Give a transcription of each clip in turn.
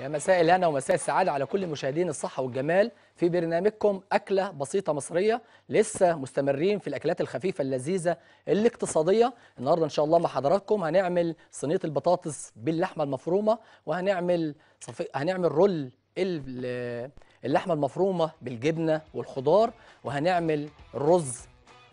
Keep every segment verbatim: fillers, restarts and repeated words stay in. يا مساء الهنا ومساء السعادة على كل مشاهدين الصحة والجمال في برنامجكم أكلة بسيطة مصرية. لسه مستمرين في الأكلات الخفيفة اللذيذة الاقتصادية. النهاردة إن شاء الله مع حضراتكم هنعمل صينية البطاطس باللحمة المفرومة، وهنعمل صف... هنعمل رول اللحمة المفرومة بالجبنة والخضار، وهنعمل الرز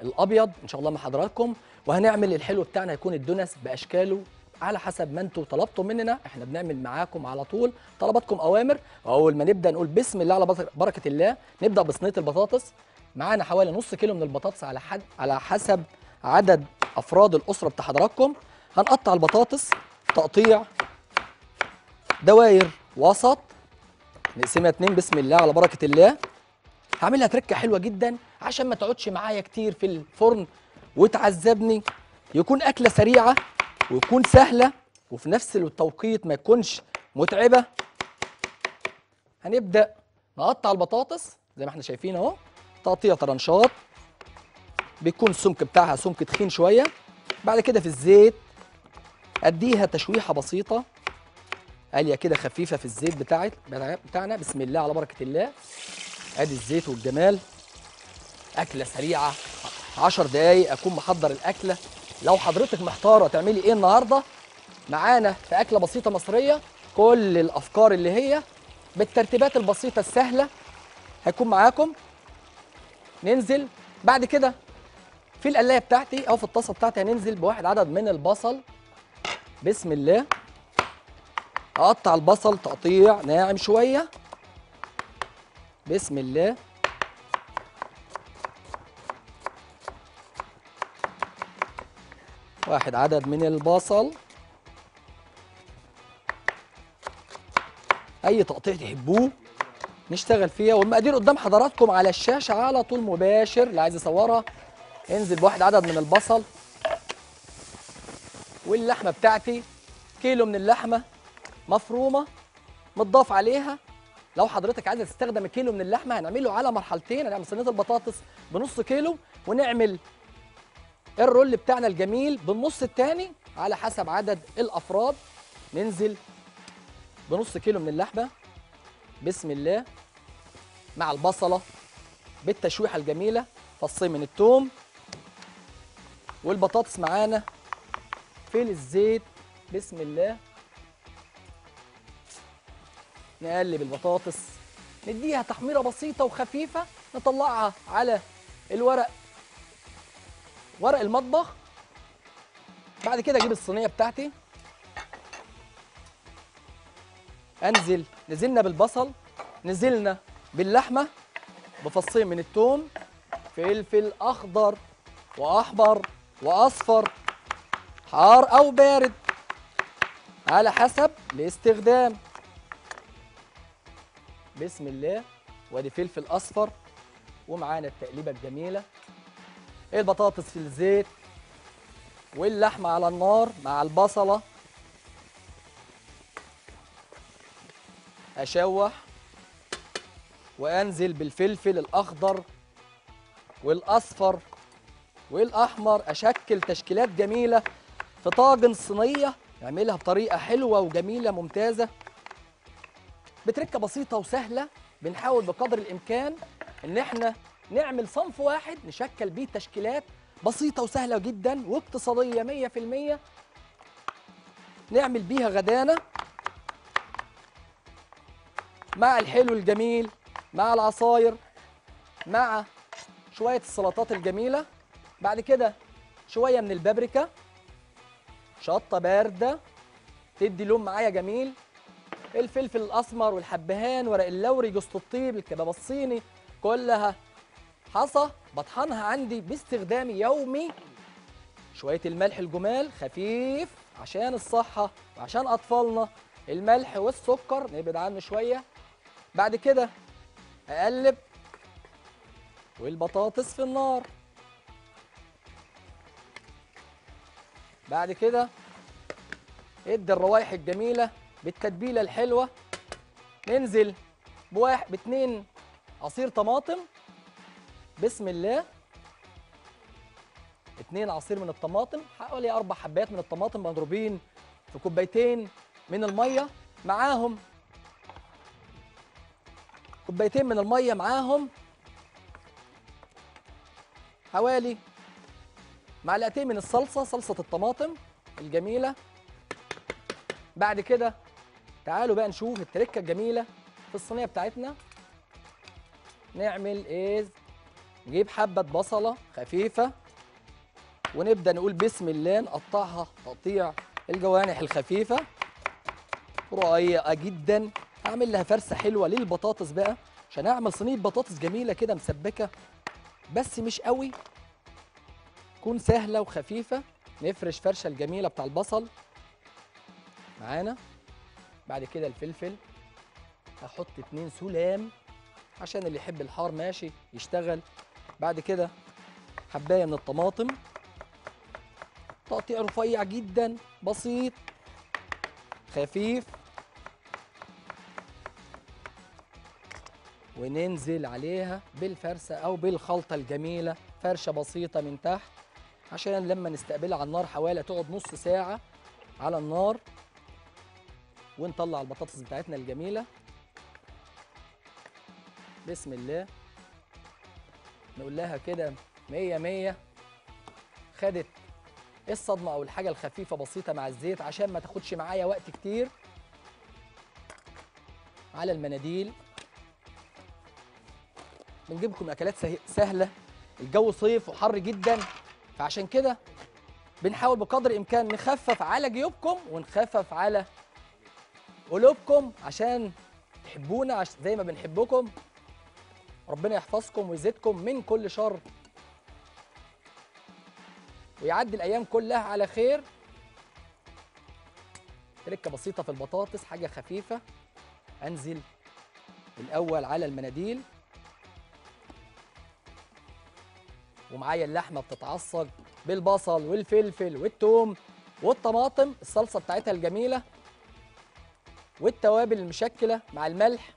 الأبيض إن شاء الله مع حضراتكم، وهنعمل الحلو بتاعنا يكون الدونس بأشكاله على حسب ما انتوا طلبتوا مننا، احنا بنعمل معاكم على طول، طلباتكم اوامر. واول ما نبدا نقول بسم الله على بركه الله. نبدا بصينيه البطاطس. معانا حوالي نص كيلو من البطاطس على حد على حسب عدد افراد الاسره بتاع حضراتكم. هنقطع البطاطس تقطيع دوائر وسط، نقسمها اتنين بسم الله على بركه الله. هعملها تركه حلوه جدا عشان ما تقعدش معايا كتير في الفرن وتعذبني، يكون اكله سريعه وتكون سهلة وفي نفس التوقيت ما تكونش متعبة. هنبدأ نقطع البطاطس زي ما احنا شايفين اهو تقطيع طرنشات، بيكون السمك بتاعها سمك تخين شوية. بعد كده في الزيت اديها تشويحة بسيطة قالية كده خفيفة في الزيت بتاعت بتاعنا بسم الله على بركة الله. ادي الزيت والجمال. أكلة سريعة، عشر دقايق أكون محضر الأكلة. لو حضرتك محتاره تعملي ايه النهارده معانا في اكله بسيطه مصريه، كل الافكار اللي هي بالترتيبات البسيطه السهله هتكون معاكم. ننزل بعد كده في القلايه بتاعتي او في الطاسه بتاعتي، هننزل بواحد عدد من البصل بسم الله. اقطع البصل تقطيع ناعم شويه بسم الله. واحد عدد من البصل، اي تقطيع تحبوه نشتغل فيها، والمقادير قدام حضراتكم على الشاشه على طول مباشر. اللي عايز يصورها انزل بواحد عدد من البصل. واللحمه بتاعتي كيلو من اللحمه مفرومه متضاف عليها. لو حضرتك عايزه تستخدم الكيلو من اللحمه هنعمله على مرحلتين، هنعمل صينيه البطاطس بنص كيلو ونعمل الرول بتاعنا الجميل بالنص التاني على حسب عدد الافراد. ننزل بنص كيلو من اللحمه بسم الله مع البصله بالتشويحه الجميله، فصين من التوم، والبطاطس معانا في الزيت بسم الله. نقلب البطاطس، نديها تحميره بسيطه وخفيفه، نطلعها على الورق ورق المطبخ. بعد كده اجيب الصينيه بتاعتي، انزل نزلنا بالبصل، نزلنا باللحمه بفصين من الثوم، فلفل اخضر واحمر واصفر حار او بارد على حسب الاستخدام بسم الله. وادي فلفل اصفر، ومعانا التقليبه الجميله. البطاطس في الزيت واللحمة على النار مع البصلة، أشوح وأنزل بالفلفل الأخضر والأصفر والأحمر، أشكل تشكيلات جميلة في طاجن صينية نعملها بطريقة حلوة وجميلة ممتازة بتركة بسيطة وسهلة. بنحاول بقدر الإمكان إن إحنا نعمل صنف واحد نشكل بيه تشكيلات بسيطة وسهلة جدا واقتصادية مية في المية نعمل بيها غدانا مع الحلو الجميل مع العصاير مع شوية السلطات الجميلة. بعد كده شوية من البابريكا، شطة باردة تدي لون معايا جميل، الفلفل الأسمر والحبهان ورق اللوري جوزة الطيب الكباب الصيني، كلها حصى بطحنها عندي باستخدامي يومي. شوية الملح الجمال خفيف عشان الصحة وعشان أطفالنا، الملح والسكر نبعد عنه شوية. بعد كده أقلب والبطاطس في النار. بعد كده ادي الروايح الجميلة بالتتبيلة الحلوة. ننزل بواحد باتنين عصير طماطم بسم الله، اتنين عصير من الطماطم، حوالي اربع حبات من الطماطم مضروبين في كوبايتين من الميه، معاهم كوبايتين من الميه معاهم حوالي معلقتين من الصلصه، صلصه الطماطم الجميله. بعد كده تعالوا بقى نشوف التركه الجميله في الصينيه بتاعتنا. نعمل ايه؟ نجيب حبه بصله خفيفه ونبدا نقول بسم الله، نقطعها تقطيع الجوانح الخفيفه رقيقه جدا. اعمل لها فرسه حلوه للبطاطس بقى، عشان اعمل صينيه بطاطس جميله كده مسبكه بس مش قوي، تكون سهله وخفيفه. نفرش فرشه الجميله بتاع البصل معانا. بعد كده الفلفل هحط اتنين سلام، عشان اللي يحب الحار ماشي يشتغل. بعد كده حبايه من الطماطم تقطيع رفيع جدا بسيط خفيف، وننزل عليها بالفرسه او بالخلطه الجميله، فرشه بسيطه من تحت عشان لما نستقبلها على النار حوالي تقعد نص ساعه على النار. ونطلع البطاطس بتاعتنا الجميله بسم الله، نقول لها كده مية مية. خدت الصدمه او الحاجه الخفيفه بسيطه مع الزيت عشان ما تاخدش معايا وقت كتير. على المناديل بنجيب لكم اكلات سهله، الجو صيف وحر جدا، فعشان كده بنحاول بقدر الامكان نخفف على جيوبكم ونخفف على قلوبكم عشان تحبونا زي ما بنحبكم. ربنا يحفظكم ويزيدكم من كل شر ويعدي الايام كلها على خير. تركه بسيطه في البطاطس، حاجه خفيفه. انزل الاول على المناديل ومعايا اللحمه بتتعصج بالبصل والفلفل والثوم والطماطم، الصلصه بتاعتها الجميله والتوابل المشكله مع الملح.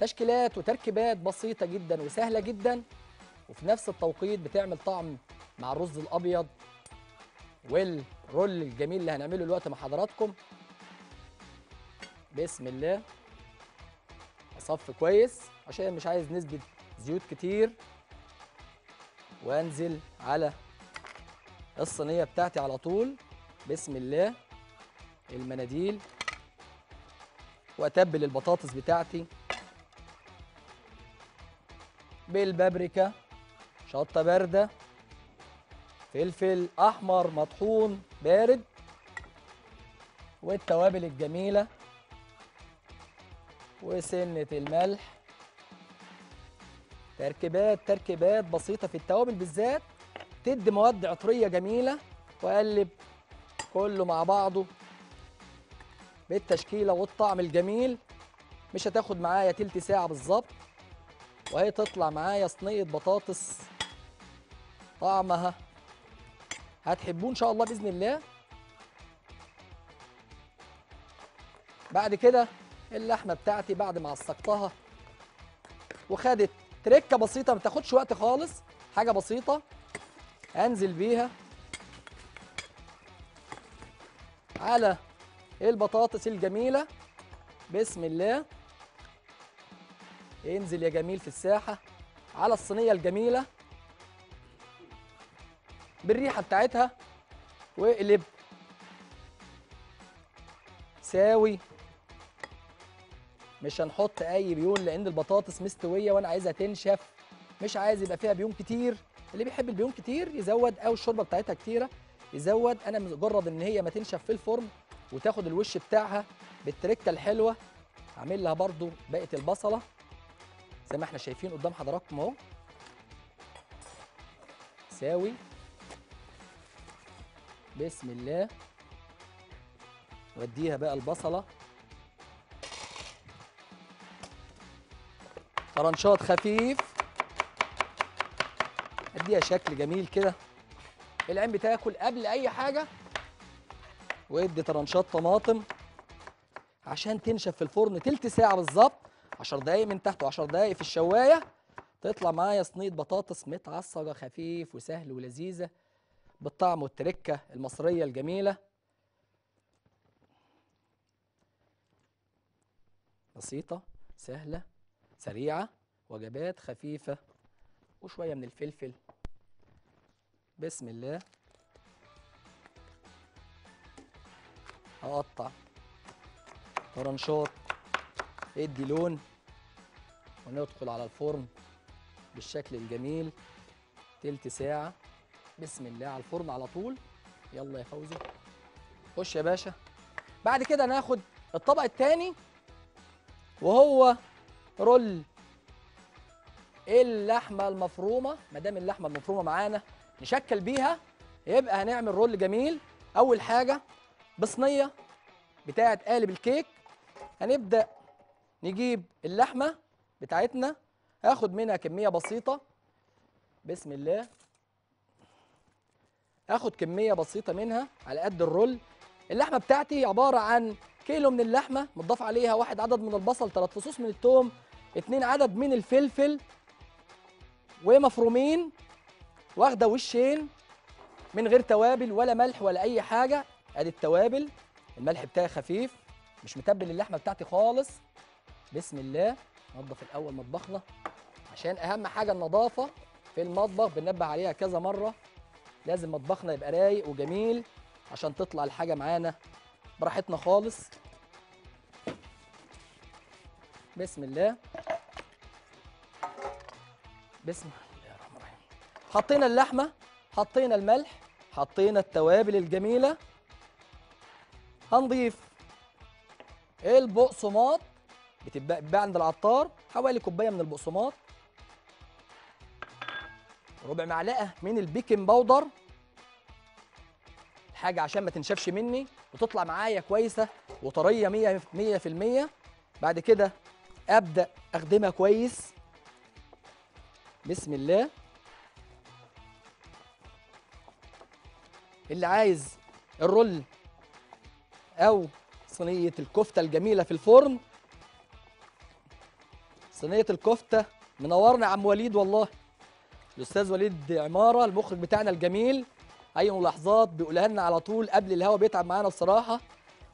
تشكيلات وتركيبات بسيطه جدا وسهله جدا، وفي نفس التوقيت بتعمل طعم مع الرز الابيض والرول الجميل اللي هنعمله دلوقتي مع حضراتكم. بسم الله، اصفي كويس عشان مش عايز نسبه زيوت كتير. وانزل على الصينيه بتاعتي على طول بسم الله المناديل، واتبل البطاطس بتاعتي بالبابريكا، شطه بارده، فلفل احمر مطحون بارد، والتوابل الجميله، وسنه الملح. تركيبات تركيبات بسيطه في التوابل بالذات تدي مواد عطريه جميله. واقلب كله مع بعضه بالتشكيله والطعم الجميل. مش هتاخد معايا تلت ساعه بالظبط، وهي تطلع معايا صينيه بطاطس طعمها هتحبوه ان شاء الله باذن الله. بعد كده اللحمه بتاعتي بعد ما عصقتها وخدت تركه بسيطه ما تاخدش وقت خالص، حاجه بسيطه انزل بيها على البطاطس الجميله بسم الله. انزل يا جميل في الساحه على الصينيه الجميله بالريحه بتاعتها، واقلب ساوي. مش هنحط اي بيون لان البطاطس مستويه وانا عايزها تنشف، مش عايز يبقى فيها بيون كتير. اللي بيحب البيون كتير يزود، او الشوربه بتاعتها كتيره يزود. انا مجرد ان هي ما تنشف في الفرن وتاخد الوش بتاعها بالتركه الحلوه. اعمل لها برضو بقيه البصله زي ما احنا شايفين قدام حضراتكم اهو ساوي بسم الله. وديها بقى البصله طرنشات خفيف، اديها شكل جميل كده. العين بتاكل قبل اي حاجه، وادي طرنشات طماطم عشان تنشف في الفرن تلت ساعه بالظبط، عشر دقايق من تحت وعشر دقايق في الشوايه. تطلع معايا صينيه بطاطس متعصجه خفيف وسهل ولذيذه بالطعم والتركه المصريه الجميله. بسيطه سهله سريعة، وجبات خفيفة، وشوية من الفلفل. بسم الله. هقطع طرنشات ادي لون، وندخل على الفرن بالشكل الجميل تلت ساعة. بسم الله، على الفرن على طول. يلا يا فوزي خش يا باشا. بعد كده ناخد الطبق التاني وهو رول اللحمة المفرومة. مادام اللحمة المفرومة معانا نشكل بيها، يبقى هنعمل رول جميل. أول حاجة بصينية بتاعة قالب الكيك هنبدأ نجيب اللحمة بتاعتنا، هاخد منها كمية بسيطة. بسم الله، هاخد كمية بسيطة منها على قد الرول. اللحمة بتاعتي عبارة عن كيلو من اللحمة متضاف عليها واحد عدد من البصل، ثلاث فصوص من التوم، اتنين عدد من الفلفل، ومفرومين واخدة وشين من غير توابل ولا ملح ولا أي حاجة. أدي التوابل، الملح بتاعي خفيف، مش متبل اللحمة بتاعتي خالص. بسم الله، ننضف الأول مطبخنا عشان أهم حاجة النظافة في المطبخ، بننبه عليها كذا مرة. لازم مطبخنا يبقى رايق وجميل عشان تطلع الحاجة معانا براحتنا خالص. بسم الله. بسم الله الرحمن الرحيم. حطينا اللحمة، حطينا الملح، حطينا التوابل الجميلة. هنضيف البقسماط، بتتباع عند العطار، حوالي كوباية من البقسماط، ربع معلقة من البيكنج باودر، الحاجة عشان ما تنشفش مني وتطلع معايا كويسة وطرية مية في المية. بعد كده أبدأ أخدمها كويس. بسم الله. اللي عايز الرول أو صينية الكفتة الجميلة في الفرن، صينية الكفتة منورنا عم وليد، والله الأستاذ وليد عمارة المخرج بتاعنا الجميل، أي ملاحظات بيقولها لنا على طول قبل الهوا، بيتعب معانا بصراحة،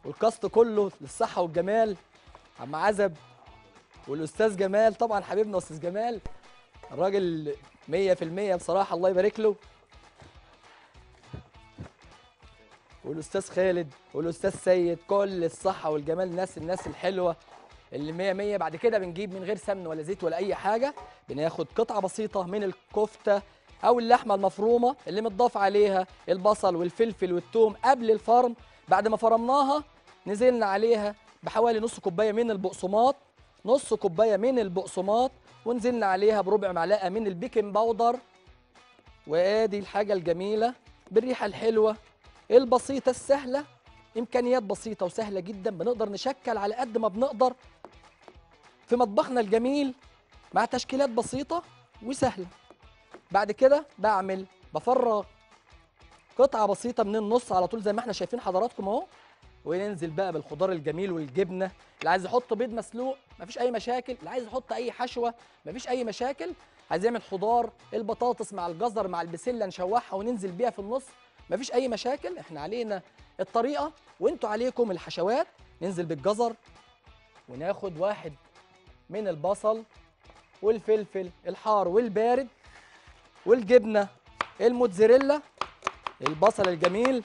والكاست كله للصحة والجمال، عم عزب والأستاذ جمال طبعا حبيبنا أستاذ جمال، الراجل مية في المية بصراحة الله يبارك له، والأستاذ خالد والأستاذ سيد، كل الصحة والجمال، الناس الناس الحلوة اللي مية مية. بعد كده بنجيب من غير سمن ولا زيت ولا أي حاجة، بناخد قطعة بسيطة من الكفتة أو اللحمة المفرومة اللي متضاف عليها البصل والفلفل والثوم قبل الفرم. بعد ما فرمناها نزلنا عليها بحوالي نص كوباية من البقسماط، نص كوباية من البقسماط، ونزلنا عليها بربع معلقة من البيكنج باودر. وآدي الحاجة الجميلة بالريحة الحلوة البسيطة السهلة، إمكانيات بسيطة وسهلة جدا، بنقدر نشكل على قد ما بنقدر في مطبخنا الجميل مع تشكيلات بسيطة وسهلة. بعد كده بعمل بفرغ قطعة بسيطة من النص على طول زي ما احنا شايفين حضراتكم اهو، وننزل بقى بالخضار الجميل والجبنة. اللي عايز يحط بيض مسلوق مفيش أي مشاكل، اللي عايز يحط أي حشوة مفيش أي مشاكل، عايز يعمل خضار البطاطس مع الجزر مع البسلة نشوحها وننزل بيها في النص، مفيش أي مشاكل. احنا علينا الطريقة وانتوا عليكم الحشوات. ننزل بالجزر وناخد واحد من البصل والفلفل الحار والبارد والجبنة الموتزاريلا، البصل الجميل،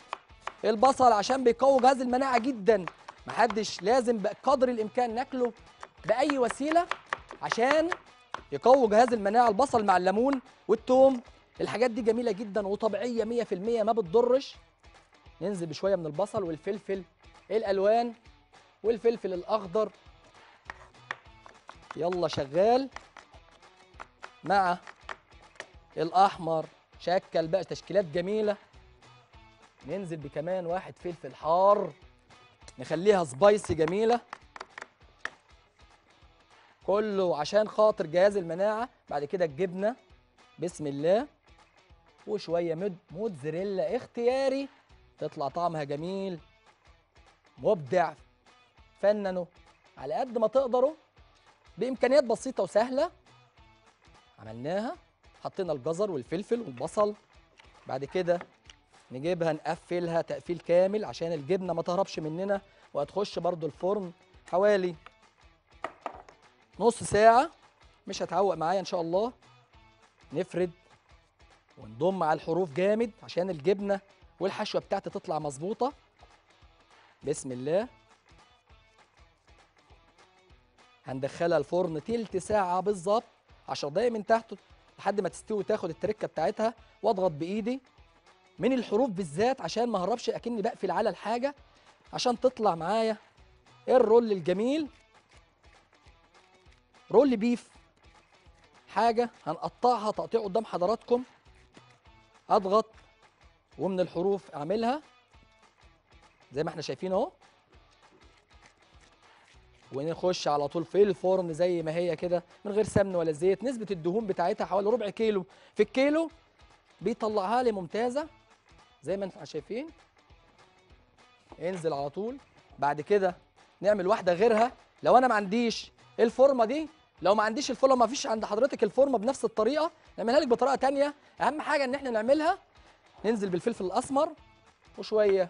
البصل عشان بيقوي جهاز المناعة جدا، محدش لازم بقدر الإمكان ناكله بأي وسيلة عشان يقوي جهاز المناعة. البصل مع الليمون والثوم، الحاجات دي جميلة جدا وطبيعية مية في المية ما بتضرش. ننزل بشوية من البصل والفلفل الألوان والفلفل الأخضر، يلا شغال مع الأحمر، شكل بقى تشكيلات جميلة. ننزل بكمان واحد فلفل حار نخليها سبايسي جميلة، كله عشان خاطر جهاز المناعة. بعد كده الجبنة بسم الله، وشوية موتزاريلا اختياري، تطلع طعمها جميل مبدع. فننوا على قد ما تقدروا بإمكانيات بسيطة وسهلة. عملناها، حطينا الجزر والفلفل والبصل. بعد كده نجيبها نقفلها تقفيل كامل عشان الجبنة ما تهربش مننا وهتخش برضو الفرن حوالي نص ساعة. مش هتعوق معايا ان شاء الله. نفرد ونضم على الحروف جامد عشان الجبنه والحشوه بتاعتي تطلع مظبوطه. بسم الله. هندخلها الفرن تلت ساعه بالظبط، عشر دقايق من تحته لحد ما تستوي وتاخد التركه بتاعتها. واضغط بايدي من الحروف بالذات عشان ما اهربش اكني بقفل على الحاجه، عشان تطلع معايا الرول الجميل. رول بيف، حاجه هنقطعها تقطيع قدام حضراتكم. اضغط ومن الحروف اعملها زي ما احنا شايفين اهو، ونخش على طول في الفرن زي ما هي كده من غير سمن ولا زيت. نسبه الدهون بتاعتها حوالي ربع كيلو في الكيلو، بيطلعها لي ممتازه زي ما انتم شايفين. انزل على طول. بعد كده نعمل واحده غيرها. لو انا ما عنديش الفورمه دي، لو ما عنديش الفورمه، ما فيش عند حضرتك الفورمه بنفس الطريقه، نعملها لك بطريقه ثانيه. اهم حاجه ان احنا نعملها، ننزل بالفلفل الاسمر وشويه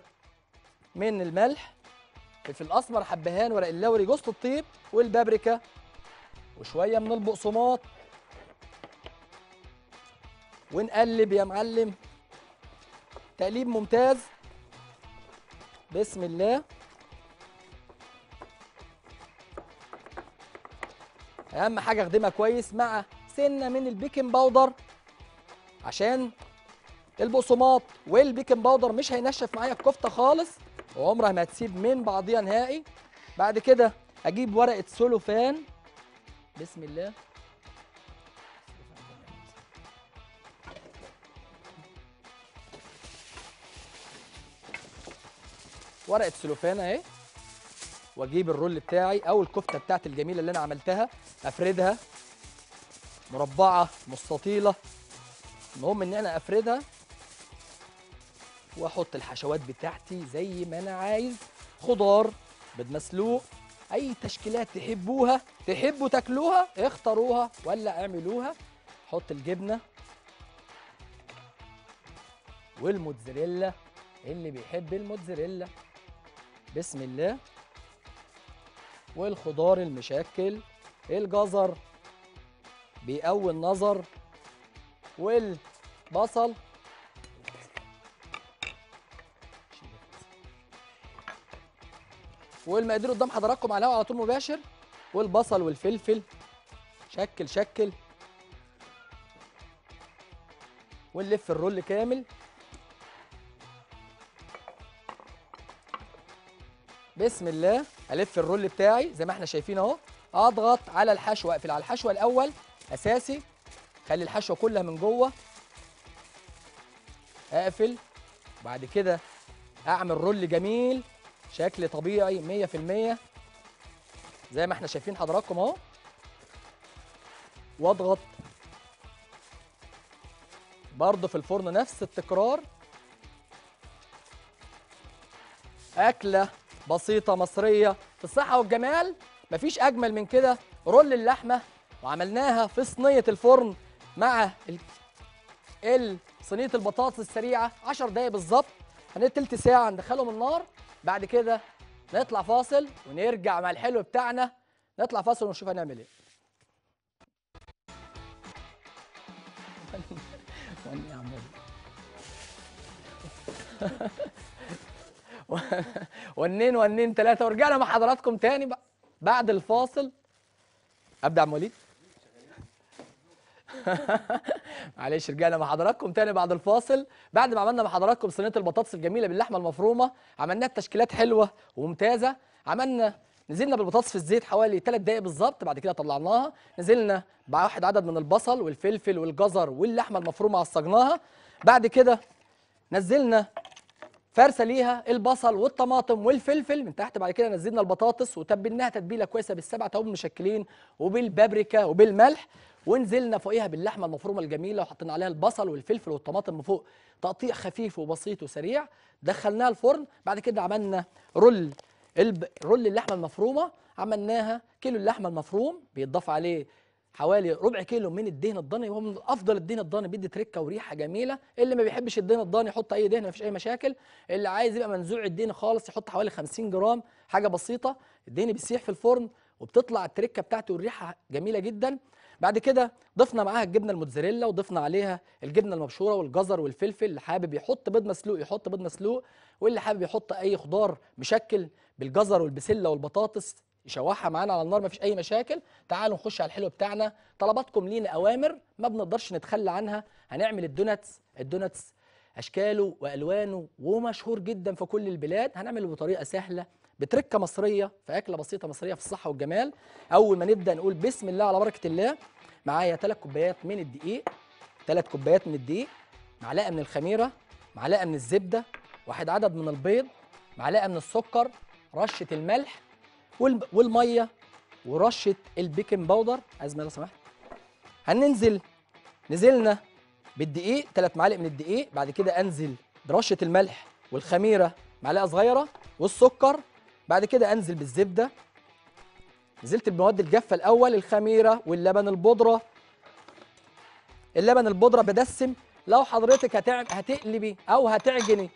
من الملح. الفلفل الاسمر، حبهان، ورق اللوري، جوز الطيب، والبابريكا، وشويه من البقسماط. ونقلب يا معلم تقليب ممتاز. بسم الله. اهم حاجه اخدمها كويس مع سنه من البيكنج باودر، عشان البقسماط والبيكنج باودر مش هينشف معايا الكفته خالص، وعمرها ما هتسيب من بعضيها نهائي. بعد كده اجيب ورقه سلوفان. بسم الله. ورقه سلوفان اهي. واجيب الرول بتاعي او الكفته بتاعتي الجميله اللي انا عملتها، افردها مربعه مستطيله. المهم ان انا افردها واحط الحشوات بتاعتي زي ما انا عايز. خضار، بيض مسلوق، اي تشكيلات تحبوها، تحبوا تاكلوها اختاروها ولا اعملوها. حط الجبنه والموتزاريلا اللي بيحب الموتزاريلا. بسم الله. والخضار المشكل، الجزر بيقوي النظر، والبصل، والمقادير قدام حضراتكم على الهواء على طول مباشر. والبصل والفلفل شكل شكل، ونلف الرول كامل. بسم الله. الف الرول بتاعي زي ما احنا شايفين اهو. اضغط على الحشوه، اقفل على الحشوه الاول اساسي، خلي الحشوه كلها من جوه. اقفل. بعد كده اعمل رول جميل شكل طبيعي مية في المية زي ما احنا شايفين حضراتكم اهو. واضغط برضه في الفرن نفس التكرار. اكله بسيطة مصرية في الصحة والجمال، مفيش أجمل من كده. رول اللحمة، وعملناها في صينية الفرن مع ال... صينية البطاطس السريعة، عشر دقايق بالظبط. هنقعد تلت ساعة ندخلهم النار. بعد كده نطلع فاصل ونرجع مع الحلو بتاعنا. نطلع فاصل ونشوف هنعمل إيه. ونين ونين ثلاثة ورجعنا مع حضراتكم تاني بقى بعد الفاصل. أبدأ عم وليد. معلش، رجعنا مع حضراتكم تاني بعد الفاصل. بعد ما عملنا مع حضراتكم صينية البطاطس الجميلة باللحمة المفرومة، عملناها بتشكيلات حلوة وممتازة. عملنا نزلنا بالبطاطس في الزيت حوالي ثلاث دقايق بالظبط. بعد كده طلعناها، نزلنا بواحد عدد من البصل والفلفل والجزر واللحمة المفرومة، عصجناها. بعد كده نزلنا فرسه ليها البصل والطماطم والفلفل من تحت. بعد كده نزلنا البطاطس وتبلناها تتبيله كويسه بالسبع توابل مشكلين وبالبابريكا وبالملح، ونزلنا فوقيها باللحمه المفرومه الجميله، وحطينا عليها البصل والفلفل والطماطم من فوق، تقطيع خفيف وبسيط وسريع. دخلناها الفرن. بعد كده عملنا رول الب... رول اللحمه المفرومه، عملناها كيلو اللحمه المفروم بيتضاف عليه حوالي ربع كيلو من الدهن الضاني، وهو من افضل الدهن الضاني، بيدي تركه وريحه جميله. اللي ما بيحبش الدهن الضاني يحط اي دهن، مفيش اي مشاكل. اللي عايز يبقى منزوع الدهن خالص يحط حوالي خمسين جرام، حاجه بسيطه. الدهن بيسيح في الفرن وبتطلع التركه بتاعته والريحه جميله جدا. بعد كده ضفنا معاها الجبنه الموتزاريلا وضفنا عليها الجبنه المبشوره والجزر والفلفل. اللي حابب يحط بيض مسلوق يحط بيض مسلوق، واللي حابب يحط اي خضار مشكل بالجزر والبسله والبطاطس يشوحها معانا على النار، مفيش اي مشاكل. تعالوا نخش على الحلو بتاعنا. طلباتكم لينا اوامر ما بنقدرش نتخلى عنها. هنعمل الدوناتس، الدوناتس اشكاله والوانه ومشهور جدا في كل البلاد. هنعمله بطريقه سهله بتركه مصريه في اكله بسيطه مصريه في الصحه والجمال. اول ما نبدا نقول بسم الله على بركه الله. معايا ثلاث كوبايات من الدقيق، ثلاث كوبايات من الدقيق، معلقه من الخميره، معلقه من الزبده، واحد عدد من البيض، معلقه من السكر، رشه الملح والميه ورشه البيكنج باودر. ازمه لو سمحت. هننزل نزلنا بالدقيق ثلاث معالق من الدقيق، بعد كده انزل برشه الملح والخميره معلقه صغيره والسكر، بعد كده انزل بالزبده. نزلت بمواد الجافه الاول، الخميره واللبن البودره. اللبن البودره بدسم. لو حضرتك هتقلبي او هتعجني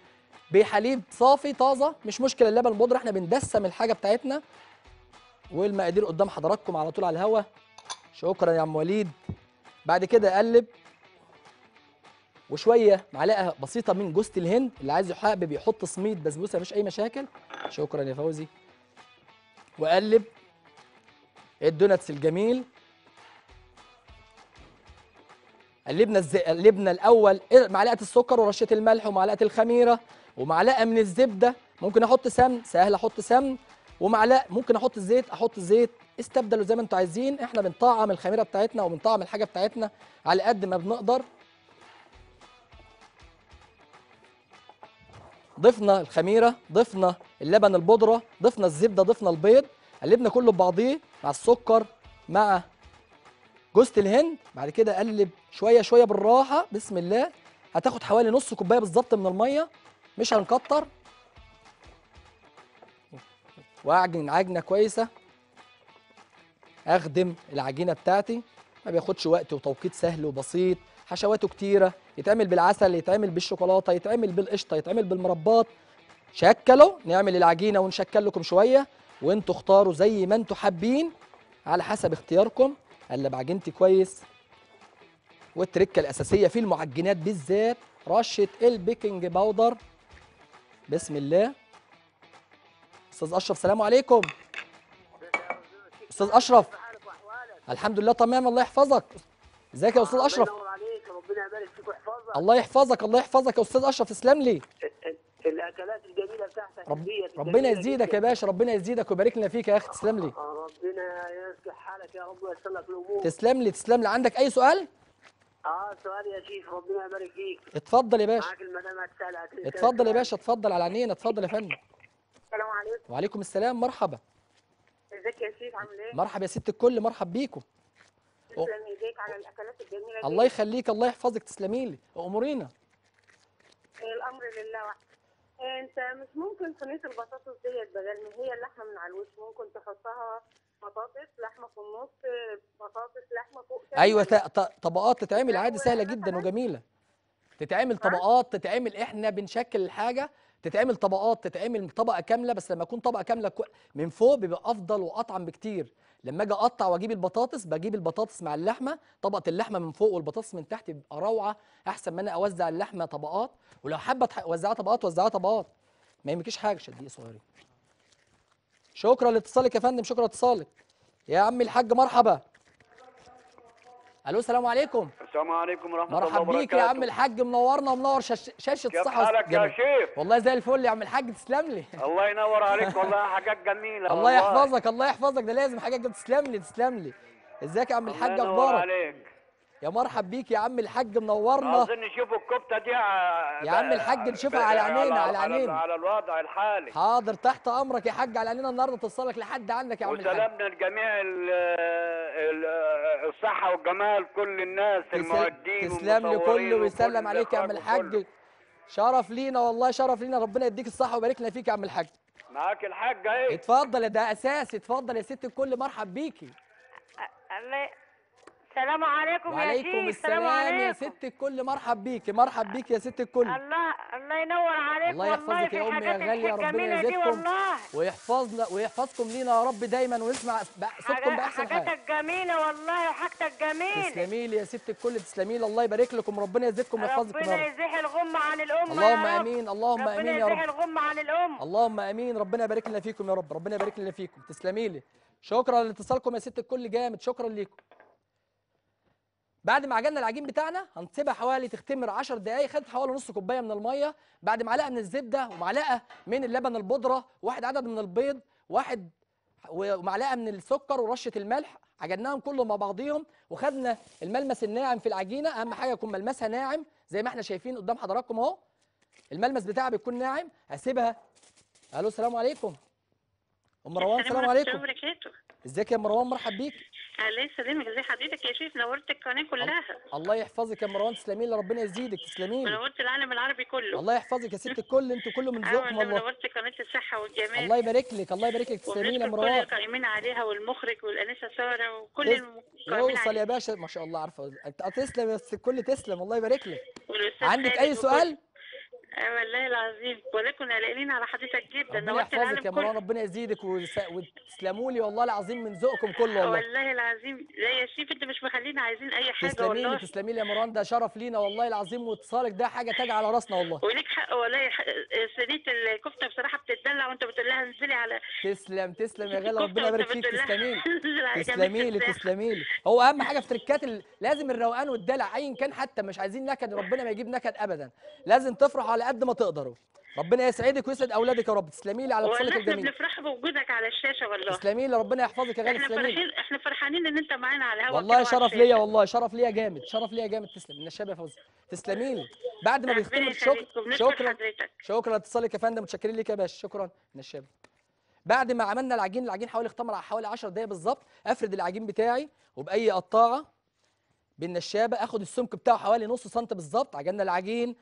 بحليب صافي طازه مش مشكله، اللبن البودره احنا بندسم الحاجه بتاعتنا. والمقادير قدام حضراتكم على طول على الهوا. شكرا يا عم وليد. بعد كده اقلب، وشويه معلقه بسيطه من جوزة الهند. اللي عايز يحابب يحط سميد بسبوسه مفيش اي مشاكل. شكرا يا فوزي. واقلب الدوناتس الجميل. قلبنا الز... قلبنا الاول معلقه السكر ورشه الملح ومعلقه الخميره ومعلقه من الزبده. ممكن احط سمن، سهل احط سمن، ومعلقه ممكن احط الزيت، احط الزيت استبدلوا زي ما انتوا عايزين. احنا بنطعم الخميره بتاعتنا وبنطعم الحاجه بتاعتنا على قد ما بنقدر. ضفنا الخميره، ضفنا اللبن البودره، ضفنا الزبده، ضفنا البيض، قلبنا كله ببعضيه مع السكر مع جوزة الهند. بعد كده قلب شويه شويه بالراحه بسم الله. هتاخد حوالي نص كوبايه بالظبط من الميه، مش هنكتر. واعجن عجنه كويسه، اخدم العجينه بتاعتي. ما بياخدش وقت وتوقيت سهل وبسيط. حشواته كتيره، يتعمل بالعسل، يتعمل بالشوكولاته، يتعمل بالقشطه، يتعمل بالمربات. شكلوا نعمل العجينه ونشكل لكم شويه، وانتوا اختاروا زي ما انتوا حابين على حسب اختياركم. قلب عجينتي كويس. والتركه الاساسيه في المعجنات بالذات رشه البيكنج باودر. بسم الله. استاذ اشرف سلام عليكم. استاذ اشرف. الحمد لله تمام الله يحفظك. ازيك يا استاذ اشرف؟ ربنا يبارك فيك ويحفظك. الله يحفظك الله يحفظك يا استاذ اشرف، تسلم لي. الاكلات الجميله بتاعتك رب... ربنا يزيدك يا باشا، ربنا يزيدك ويبارك لنا فيك يا اخي، تسلم لي. ربنا يصلح حالك يا رب وييسر لك الامور. تسلم لي تسلم لي. عندك اي سؤال؟ اه سؤال يا شيخ ربنا يبارك فيك. اتفضل يا باشا. معاك المدام هتسالك. اتفضل يا باشا، اتفضل على عينينا، اتفضل يا فندم. السلام عليكم. وعليكم السلام، مرحبا. ازيك يا شيخ عامل ايه؟ مرحبا يا ست الكل، مرحب بيكم. تسلم ايديك على الاكلات الجميله دي. الله يخليك الله يحفظك، تسلمي لي. امورينا. الامر لله وحده. انت مش ممكن صينيه البطاطس ديت بدل ما هي اللحمه من على الوش ممكن تحطها بطاطس لحمه في النص، بطاطس لحمه فوق. ايوه طبقات تتعمل عادي، سهله جدا وجميله. تتعمل طبقات، تتعمل احنا بنشكل الحاجه، تتعمل طبقات، تتعمل طبقه كامله. بس لما اكون طبقه كامله من فوق بيبقى افضل واطعم بكتير. لما اجي اقطع واجيب البطاطس بجيب البطاطس مع اللحمه، طبقه اللحمه من فوق والبطاطس من تحت، بيبقى روعه احسن ما انا اوزع اللحمه طبقات. ولو حابه اوزعها طبقات وزعها طبقات، ما يهمكيش حاجه. شديه صغيرين. شكرا لاتصالك يا فندم، شكرا لاتصالك يا عم الحاج. مرحبا. الو السلام عليكم. السلام عليكم ورحمه الله وبركاته. مرحبا بيك يا عم الحاج، منورنا ومنور شاشه الصحه. كيف حالك يا شيخ؟ والله زي الفل يا عم الحاج، تسلم لي. الله ينور عليك والله حاجات جميله. الله يحفظك الله يحفظك، ده لازم حاجات جميله. تسلم لي تسلم لي. ازيك يا عم الحاج، اخبارك؟ الله ينور عليك. يا مرحب بيك يا عم الحاج، منورنا. عايزين نشوف الكبته دي يا عم الحاج، نشوفها على عينينا على عينينا على الوضع الحالي. حاضر تحت امرك يا حاج، على عينينا النهارده توصلك لحد عندك يا عم الحاج. وسلامنا لجميع الصحه والجمال، كل الناس المعدين. تسلم لي كله ويسلم عليك يا عم الحاج. شرف لينا والله شرف لينا، ربنا يديك الصحه ويبارك لنا فيك يا عم الحاج. معاك الحاج اهي. اتفضل، ده اساسي. اتفضل يا ست الكل، مرحب بيكي. الله السلام عليكم يا شيخ. وعليكم السلام يا ست الكل، مرحب بيكي، مرحب بيكي يا ست الكل. الله الله ينور عليكم. الله يحفظك يا امي يا غاليه، ربنا يزيدكم ويحفظنا ويحفظكم لينا يا رب دايما، ونسمع صوتكم باحسن حاجه. حاجتك جميله والله، وحاجتك جميله. تسلمي لي يا ست الكل، تسلمي لي، الله يبارك لكم، ربنا يزيدكم ويحفظكم يا رب. ربنا يزيح الغمه عن الامه. اللهم امين، اللهم امين يا رب. ربنا يزيح الغمه عن الامه. اللهم امين، ربنا يبارك لنا فيكم يا رب، ربنا يبارك لنا فيكم. تسلمي لي، شكرا لاتصالكم يا ست الكل، جامد، شكرا ليكم. بعد ما عجننا العجين بتاعنا هنسيبها حوالي تختمر عشر دقايق، خدت حوالي نص كوبايه من الميه، بعد معلقه من الزبده ومعلقه من اللبن البودره، واحد عدد من البيض، واحد ومعلقه من السكر ورشه الملح، عجناهم كلهم مع بعضيهم وخدنا الملمس الناعم في العجينه، اهم حاجه يكون ملمسها ناعم زي ما احنا شايفين قدام حضراتكم اهو. الملمس بتاعها بيكون ناعم، هسيبها. الو السلام عليكم. ام روان السلام عليكم. ازيك يا ام روان، مرحب بيك. الله يسلمك، ازي حضرتك يا شيخ، نورت القناه كلها. الله يحفظك يا مروان، تسلمي لي، ربنا يزيدك، تسلمي لي. نورت العالم العربي كله. الله يحفظك يا ست الكل، انتوا كله من ذوقكم والله. نورت قناه الصحه والجمال. الله يبارك لك، الله يبارك لك، تسلمي لي يا مروان. كل القائمين عليها والمخرج والانسه ساره وكل المقيمين. يوصل يا باشا، ما شاء الله، عارفه. تسلم يا ست الكل، تسلم، الله يبارك لك. عندك اي سؤال؟ اه والله العظيم، ولكن قلقانين على حضرتك جدا. ربنا يحفظك يا مروان، ربنا يزيدك وتسلموا لي والله العظيم، من ذوقكم كله والله. والله العظيم، لا يا شيف انت مش مخلينا عايزين اي حاجه تسلميلي والله. تسلمي لي، تسلمي لي يا مروان، ده شرف لينا والله العظيم، واتصالك ده حاجه تاج على راسنا والله. وليك حق والله، صينيه الكفته بصراحه بتتدلع، وانت بتقول لها انزلي على. تسلم تسلم يا غالي، ربنا يبارك فيك، تسلمي لي تسلمي لي تسلمي لي. هو اهم حاجه في تركات ال... لازم الروقان والدلع ايا كان، حتى مش عايزين نكد، ربنا ما يجيب نكد ابدا، لازم تفرح على قد ما تقدروا. ربنا يسعدك ويسعد اولادك يا رب، تسلمي لي على اتصالك الجميل. احنا بنفرح بوجودك على الشاشه والله. تسلمي لي، ربنا يحفظك يا غالي، تسلمي لي. احنا فرحين، احنا فرحانين ان انت معانا على الهواء والله، شرف ليا والله، شرف ليا جامد، شرف ليا جامد. تسلم لنا الشاب يا فوزي، تسلمي لي. بعد ما بيختم الشكر، شكرا شكرا لاتصالك يا فندم، متشكرين ليك يا باشا، شكرا لنا الشاب. بعد ما عملنا العجين، العجين حوالي اختمر على حوالي عشر دقايق بالظبط، افرد العجين بتاعي وباي قطاعه بالنشابه، اخد السمك بتاعه حوالي نص سم بالظبط. عجننا العجين،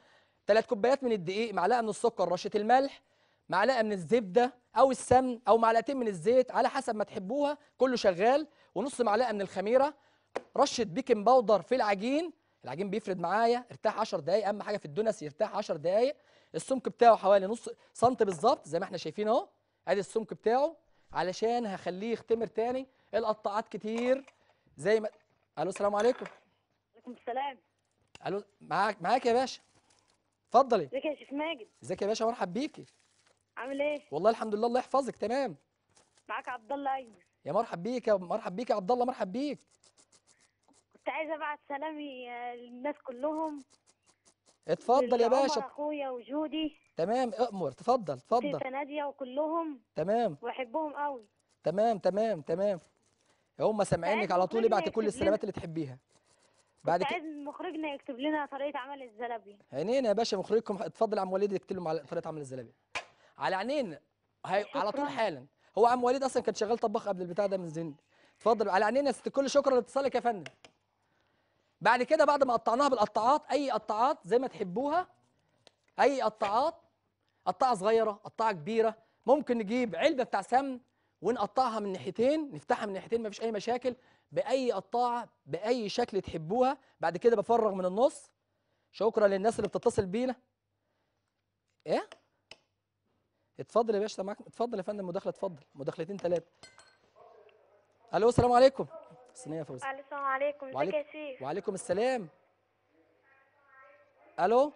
ثلاث كوبايات من الدقيق، معلقه من السكر، رشه الملح، معلقه من الزبده او السمن، او معلقتين من الزيت على حسب ما تحبوها، كله شغال، ونص معلقه من الخميره، رشه بيكنج باودر في العجين. العجين بيفرد معايا، ارتاح عشر دقائق، اهم حاجه في الدونس يرتاح عشر دقائق. السمك بتاعه حوالي نص سم بالظبط زي ما احنا شايفين اهو، ادي السمك بتاعه، علشان هخليه يختمر تاني. القطاعات كتير زي ما. الو السلام عليكم. وعليكم السلام. الو، معاك معاك يا باشا، اتفضلي. ازيك يا شيخ ماجد؟ ازيك يا باشا، مرحب بيكي. عامل ايه؟ والله الحمد لله، الله يحفظك، تمام. معاك عبد الله. ايمن يا مرحب بيك، يا مرحب بيك يا عبد الله، مرحب بيك. كنت عايزه ابعت سلامي للناس كلهم. اتفضل يا باشا. اخويا وجودي. تمام، امر، اتفضل اتفضل. تيتا ناديه وكلهم. تمام. واحبهم قوي. تمام تام تمام. هم سامعينك على طول، ابعتي كل السلامات اللي تحبيها. بعد كده مخرجنا يكتب لنا طريقه عمل الزلابيه. عينينا يا باشا، مخرجكم اتفضل، عم وليد يكتب لهم على طريقه عمل الزلابيه. على عينينا، هي... على طول حالا. هو عم وليد اصلا كان شغال طباخ قبل البتاع ده من زين. اتفضل، على عينينا يا ست الكل، شكرا لاتصالك يا فندم. بعد كده، بعد ما قطعناها بالقطاعات، اي قطاعات زي ما تحبوها، اي قطاعات، قطاعه صغيره، قطاعه كبيره، ممكن نجيب علبه بتاع سمن ونقطعها من ناحيتين، نفتحها من ناحيتين، مفيش اي مشاكل، باي قطاعه باي شكل تحبوها. بعد كده بفرغ من النص. شكرا للناس اللي بتتصل بينا. ايه؟ اتفضل يا باشا، معاك، اتفضل يا فندم، مداخله، اتفضل، مداخلتين ثلاثه. الو السلام عليكم. السلام يا فوزي. السلام عليكم، ازيك يا سيف؟ وعليكم السلام. الو،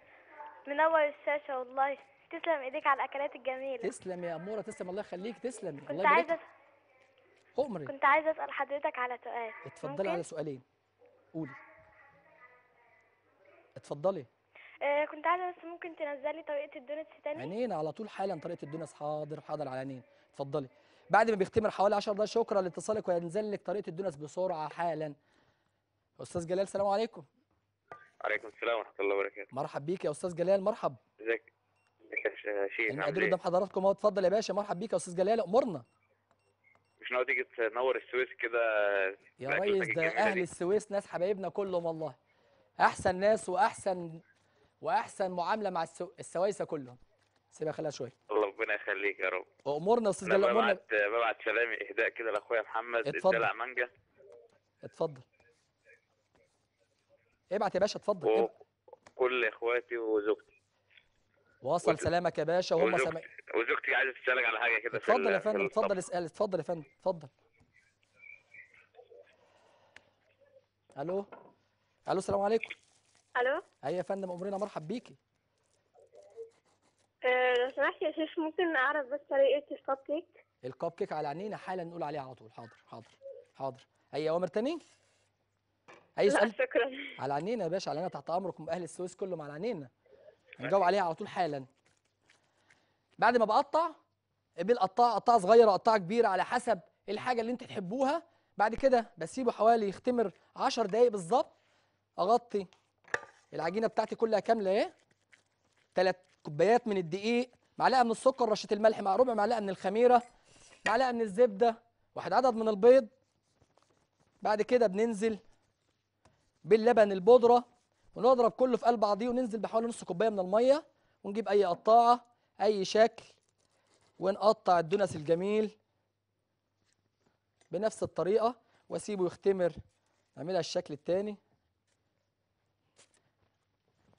منور الشاشه والله، تسلم ايديك على الاكلات الجميله. تسلم يا اموره، تسلم، الله يخليك، تسلم. كنت عايزه أمري. كنت عايزه اسال حضرتك على سؤال. اتفضلي على سؤالين، قولي. اتفضلي. آه كنت عايزه بس ممكن تنزلي طريقه الدونتس تاني؟ عينينا، على طول حالا طريقه الدونتس. حاضر حاضر، على عينين. اتفضلي. بعد ما بيختمر حوالي عشر دقايق، شكرا لاتصالك، وهنزل لك طريقه الدونتس بسرعه حالا. استاذ جلال السلام عليكم. وعليكم السلام ورحمه الله وبركاته. مرحب بيك يا استاذ جلال، مرحب. ازيك يا شيخ؟ انا قاعدين قدام حضراتكم اهو، اتفضل يا باشا، مرحب بيك يا استاذ جلال، امرنا. مش ناوي تيجي تنور السويس كده يا ريس؟ ده اهل السويس ناس حبايبنا كلهم والله، احسن ناس واحسن واحسن معامله مع السو... السويسه كلهم. سيبها خليها شويه. الله ربنا يخليك يا رب. امورنا يا استاذ جلال، امورنا. ببعت ببعت سلامي اهداء كده لاخويا محمد. اتفضل. الدلع مانجا. اتفضل. ابعت يا باشا اتفضل. و... كل اخواتي وزوجتي. واصل وزوجتي. سلامك يا باشا. وهم سامعين. وزوجتي عايزه تسالك على حاجه كده. اتفضل يا فندم، اتفضل اسال، اتفضل يا فندم، اتفضل. الو الو السلام عليكم. الو ايوه يا فندم، امرنا مرحب بيكي. لو سمحت يا شيخ ممكن اعرف بس طريقه الكب كيك؟ الكب كيك على عينينا حالا، نقول عليها على طول. حاضر حاضر حاضر. اي اوامر تاني؟ اي سؤال؟ لا شكرا. على عينينا يا باشا، على عينينا، تحت امركم. اهل السويس كلهم على عينينا، هنجاوب عليها على طول حالا. بعد ما بقطع بنقطعها قطعه صغيره قطعه كبيره على حسب الحاجه اللي انت تحبوها. بعد كده بسيبه حوالي يختمر عشر دقائق بالظبط. اغطي العجينه بتاعتي كلها كامله اهي، ثلاث كوبايات من الدقيق، معلقه من السكر، رشه الملح، مع ربع معلقه من الخميره، معلقه من الزبده، واحد عدد من البيض. بعد كده بننزل باللبن البودره ونضرب كله في قلب بعضيه، وننزل بحوالي نص كوبايه من الميه، ونجيب اي قطاعه اي شكل ونقطع الدونس الجميل بنفس الطريقه، واسيبه يختمر. نعملها الشكل الثاني،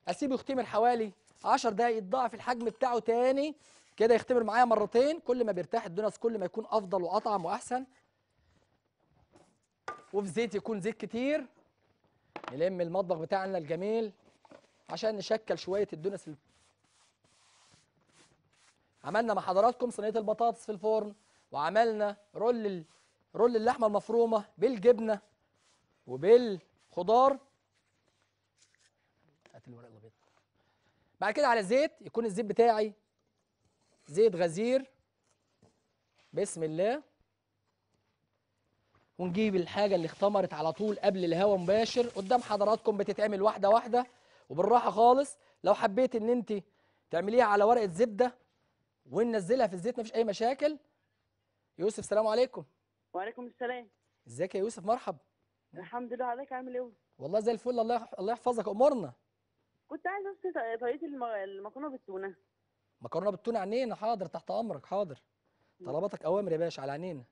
اسيبه يختمر حوالي عشر دقايق، يتضاعف الحجم بتاعه تاني كده، يختمر معايا مرتين. كل ما بيرتاح الدونس كل ما يكون افضل واطعم واحسن. وفي زيت يكون زيت كتير. نلم المطبخ بتاعنا الجميل عشان نشكل شويه الدونس. اللي عملنا مع حضراتكم صينيه البطاطس في الفرن، وعملنا رول رول اللحمه المفرومه بالجبنه وبالخضار. هات الورق الابيض. بعد كده على زيت، يكون الزيت بتاعي زيت غزير. بسم الله. ونجيب الحاجه اللي اختمرت على طول قبل الهوا مباشر قدام حضراتكم، بتتعمل واحده واحده وبالراحه خالص. لو حبيت ان انت تعمليها على ورقه زبده وننزلها في الزيت مفيش اي مشاكل. يوسف السلام عليكم. وعليكم السلام. ازيك يا يوسف؟ مرحبا. الحمد لله. عليك عامل ايه؟ والله زي الفل، الله الله يحفظك. امورنا. كنت عايز بس طريقه المكرونه بالتونه. مكرونه بالتونه عينينا. حاضر تحت امرك. حاضر، طلباتك اوامر يا باشا، على عينينا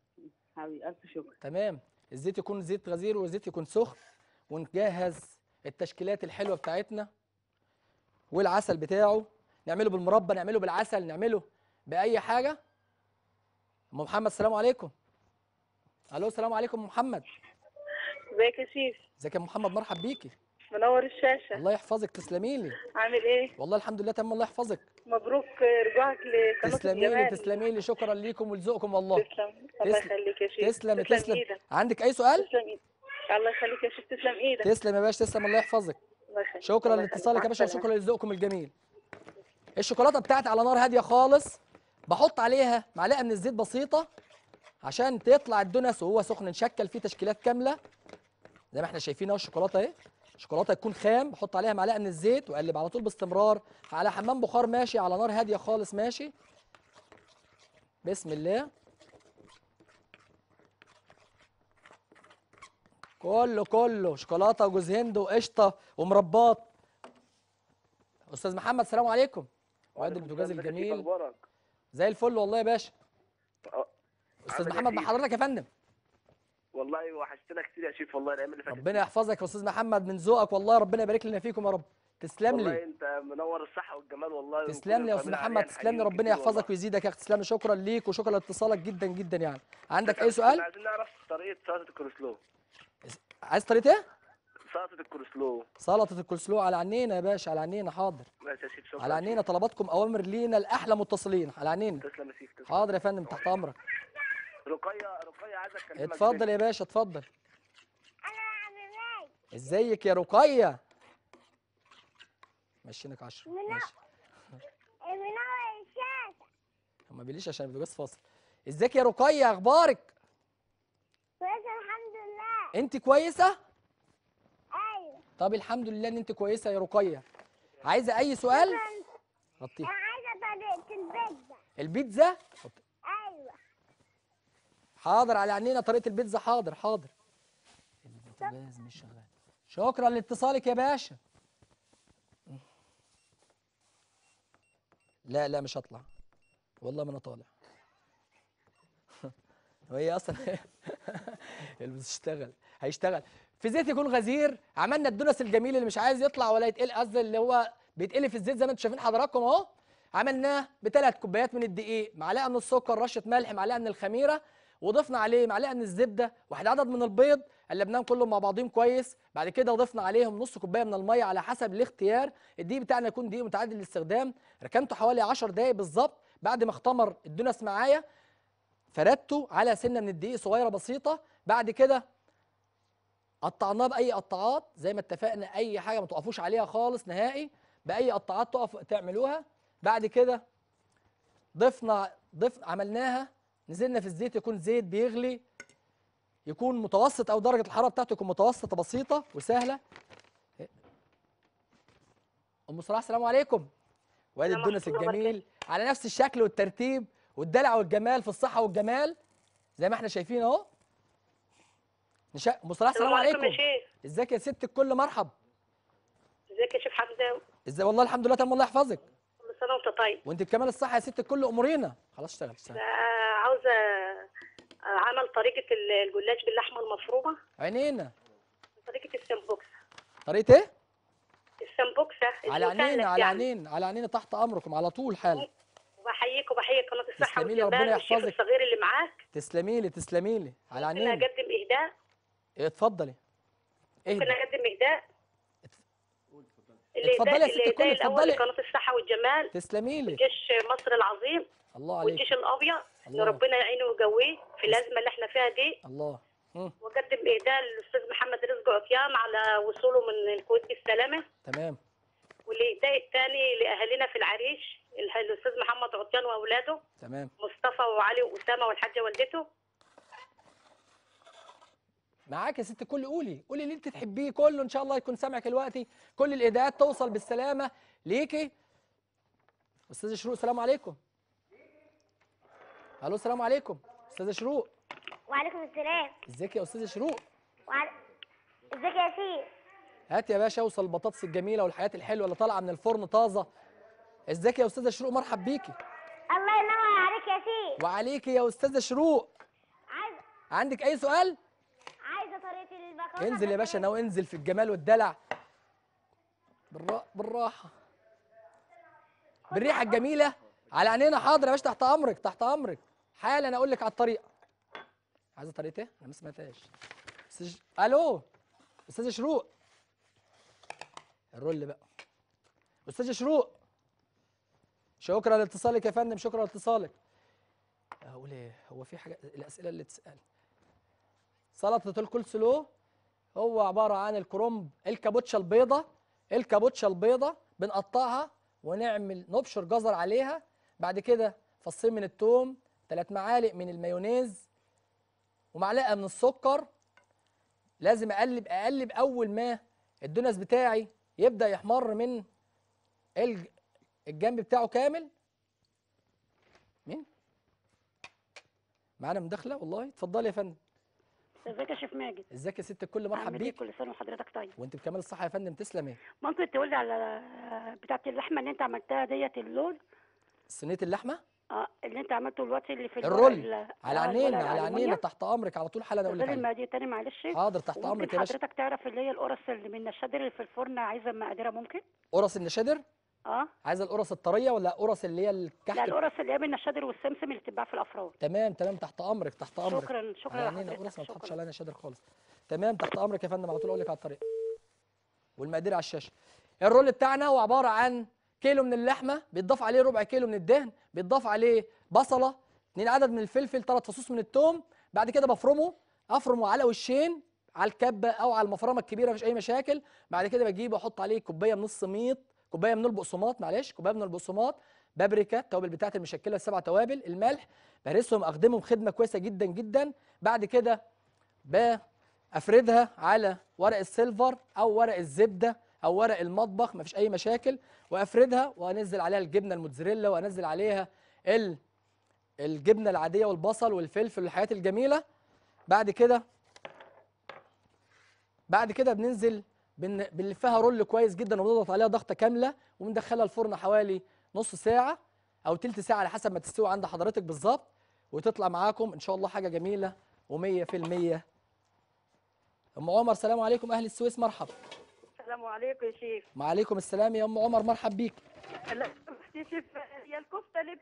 حبيبي. الف شكر. تمام. الزيت يكون زيت غزير والزيت يكون سخن، ونجهز التشكيلات الحلوه بتاعتنا والعسل بتاعه. نعمله بالمربى، نعمله بالعسل، نعمله باي حاجه. ام محمد السلام عليكم. الو السلام عليكم ام محمد. ازيك يا شيف؟ ازيك يا ام محمد؟ مرحب بيكي. منور الشاشه. الله يحفظك. تسلمي لي. عامل ايه؟ والله الحمد لله تمام، الله يحفظك. مبروك رجوعك لقناه الجمال. تسلمي لي. شكرا ليكم ولذوقكم والله. تسلم. الله يخليك يا شيخ. تسلم تسلم, تسلم. إيدك. عندك اي سؤال؟ تسلم ايدك. الله يخليك يا شيخ. تسلم ايدك. تسلم يا باشا. تسلم. الله يحفظك. الله يخليك. شكرا لاتصالك يا باشا، وشكرا لذوقكم الجميل. الشوكولاته بتاعتي على نار هاديه خالص، بحط عليها معلقه من الزيت بسيطه عشان تطلع الدونس وهو سخن نشكل فيه تشكيلات كامله زي ما احنا شايفين اهو. الشوكولاته اهي، الشوكولاته تكون خام، بحط عليها معلقه من الزيت واقلب على طول باستمرار على حمام بخار ماشي على نار هاديه خالص. ماشي بسم الله. كله كله شوكولاته وجوز هند وقشطه ومربات. استاذ محمد السلام عليكم. وعد البوتاجاز الجميل زي الفل والله يا باشا. استاذ محمد مع حضرتك يا فندم. والله وحشتنا كتير يا شيف، والله الايام اللي فاتت. ربنا يحفظك يا استاذ محمد، من ذوقك والله، ربنا يبارك لنا فيكم يا رب. تسلم لي والله، انت منور الصحه والجمال والله. تسلم لي يا استاذ محمد. تسلم لي، ربنا يحفظك ويزيدك يا اخي. تسلم لي. شكرا ليك وشكرا لاتصالك جدا جدا. يعني عندك اي سؤال؟ عايزين نعرف طريقه سلطه الكولسلو. عايز طريقه ايه؟ سلطه الكولسلو. سلطه الكولسلو على عينينا يا باشا، على عينينا. حاضر ماشي يا شيف، شكرا على عينينا. طلباتكم اوامر لينا الاحلى، متصلين على عينينا. تسلم يا شيف. حاضر يا فندم تحت امرك. رقية رقية عايزة أكلمك. اتفضل يا باشا اتفضل. أنا عم ماجد. إزيك يا رقية؟ مشينك عشرة. منور الشاشة. ما بيقوليش عشان البوتاجاز فاصل. إزيك يا رقية أخبارك؟ كويسة الحمد لله. أنت كويسة؟ أيوه. طب الحمد لله إن أنت كويسة يا رقية. عايزة أي سؤال؟ غطيها. أنا عايزة طريقة البيتزا. البيتزا؟ حاضر على عينينا طريقة البيتزا. حاضر حاضر. البوتاجاز مش شغال. شكرا لاتصالك يا باشا. لا لا مش هطلع والله، ما انا طالع. وهي اصلا مش هتشتغل. هيشتغل في زيت يكون غزير، عملنا الدونس الجميل اللي مش عايز يطلع ولا يتقل، قصدي اللي هو بيتقلي في الزيت زي ما انتم شايفين حضراتكم اهو. عملناه بثلاث كوبايات من الدقيق، معلقه من السكر، رشه ملح، معلقه من الخميره، وضفنا عليه معلقه من الزبده، واحد عدد من البيض، قلبناهم كلهم مع بعضهم كويس. بعد كده ضفنا عليهم نص كوبايه من الميه على حسب الاختيار، الدقيق بتاعنا يكون دقيق متعدد الاستخدام. ركنته حوالي عشر دقائق بالظبط. بعد ما اختمر الدونس معايا فردته على سنه من الدقيق صغيره بسيطه. بعد كده قطعناه باي قطعات زي ما اتفقنا، اي حاجه ما توقفوش عليها خالص نهائي، باي قطعات تقف تعملوها. بعد كده ضفنا ضف عملناها، نزلنا في الزيت، يكون زيت بيغلي، يكون متوسط او درجه الحراره بتاعته تكون متوسطه بسيطه وسهله. ام صلاح السلام عليكم. وادي الدونس الجميل على نفس الشكل والترتيب والدلع والجمال، في الصحه والجمال زي ما احنا شايفين اهو. ام صلاح السلام عليكم. ازيك يا ست الكل؟ مرحب. ازيك يا شيف حمزاوي؟ ازاي؟ والله الحمد لله تمام، الله يحفظك. كل سنه وانت طيب. وانت بكمال الصحه يا ست الكل. امورينا خلاص. اشتغل اشتغل. عاوزه عمل طريقه الجلاش باللحمه المفرومه. عينينا. طريقه السمبوكسه. طريقه ايه؟ السمبوكسه. على عينينا على عينينا على عينينا، تحت امركم على طول حالا. وبحييك وبحيي قناه الصحه والجمال والشيخ الصغير اللي معاك. تسلمي لي تسلمي لي على عينينا. انا اقدم اهداء. اتفضلي. اهدى. ممكن اقدم اهداء؟ اتفضلي يا ست الكل، اتفضلي. قناه الصحه والجمال. تسلمي لي. جيش مصر العظيم. الله عليك. والجيش الابيض اللي ربنا يعينه ويقويه في الازمه اللي احنا فيها دي. الله. واقدم اهداء للاستاذ محمد رزق عطيان على وصوله من الكويت بالسلامه. تمام. والاهداء الثاني لاهالينا في العريش، الاستاذ محمد عطيان واولاده. تمام. مصطفى وعلي واسامه والحاجه والدته. معاك يا ست الكل، قولي قولي اللي انت تحبيه كله، ان شاء الله يكون سامعك دلوقتي. كل الاهداءات توصل بالسلامه ليكي. استاذ شروق السلام عليكم. الو السلام عليكم استاذ شروق. وعليكم السلام. ازيك يا استاذ شروق؟ وعلي... ازيك يا سيدي؟ هات يا باشا، اوصل البطاطس الجميله والحياه الحلوه اللي طالعه من الفرن طازه. ازيك يا استاذ شروق؟ مرحب بيكي. الله ينور عليك يا سيدي. وعليكي يا استاذ شروق. عايز عندك اي سؤال؟ عايزه طريقه المكرونه. انزل يا باشا، ناوي انزل في الجمال والدلع، بالرا... بالراحه، بالريحه الجميله على عينينا. حاضر يا باشا، تحت امرك تحت امرك حالا. انا اقول لك على الطريقه. عايزه طريقه ايه؟ انا ما سمعتهاش. سج... الو استاذ شروق. الرول بقى استاذ شروق. شكرا لاتصالك يا فندم، شكرا لاتصالك. اقول ايه؟ هو في حاجه الاسئله اللي تسال. سلطه الكول سلو هو عباره عن الكرنب، الكابوتشا البيضه الكابوتشا البيضه بنقطعها ونعمل نبشر جزر عليها. بعد كده فصين من الثوم، ثلاث معالق من المايونيز، ومعلقه من السكر. لازم اقلب اقلب اول ما الدونس بتاعي يبدا يحمر من الجنب بتاعه كامل. مين معانا مداخله؟ والله اتفضلي يا فندم. ازيك يا شيف ماجد؟ ازيك يا ست الكل؟ مرحبا بيك. كل سنه وحضرتك طيب. وانت بكمال الصحه يا فندم، تسلمي. ممكن تقول لي على بتاعه اللحمه اللي انت عملتها ديت، اللون صينيه اللحمه؟ اه اللي انت عملته دلوقتي اللي في الرول. على عينينا على عينينا، تحت امرك على طول حالا. انا اقول لك المقادير تاني معلش. حاضر تحت امرك يا باشا. حضرتك تعرف اللي هي القرص اللي من الشادر اللي في الفرن، عايزه مقاديرها؟ ممكن قرص النشادر؟ اه عايزه القرص الطريه ولا قرص اللي هي الكحك؟ لا القرص اللي هي من الشادر والسمسم اللي بتتباع في الافراح. تمام تمام تحت امرك تحت امرك. شكرا شكرا لحضرتك. يعني القرص ما تحطش علينا شادر خالص. تمام تحت امرك يا فندم، على طول اقول لك على الطريقه والمقادير على الشاشه. الرول بتاعنا هو عباره عن كيلو من اللحمه، بيتضاف عليه ربع كيلو من الدهن، بيتضاف عليه بصله، اتنين عدد من الفلفل، ثلاث فصوص من الثوم. بعد كده بفرمه افرمه على وشين، على الكبه او على المفرمه الكبيره مفيش اي مشاكل. بعد كده بجيبه احط عليه كوبايه من السميط، كوبايه من البقسماط، معلش كوبايه من البقسماط، بابريكا، التوابل بتاعتي المشكله السبع توابل، الملح، بهرسهم اخدمهم خدمه كويسه جدا جدا. بعد كده بافردها على ورق السيلفر او ورق الزبده او ورق المطبخ مفيش اي مشاكل، وافردها وانزل عليها الجبنه الموتزاريلا، وانزل عليها ال الجبنه العاديه والبصل والفلفل والحاجات الجميله. بعد كده بعد كده بننزل بنلفها رول كويس جدا، وبنضغط عليها ضغطه كامله، وبندخلها الفرن حوالي نص ساعه او تلت ساعه على حسب ما تستوي عند حضرتك بالظبط، وتطلع معاكم ان شاء الله حاجه جميله ومية في المية ام عمر سلام عليكم، اهل السويس مرحب. السلام عليكم يا شيخ. وعليكم السلام يا ام عمر، مرحب بيك. لا يا شيخ، هي الكفته اللي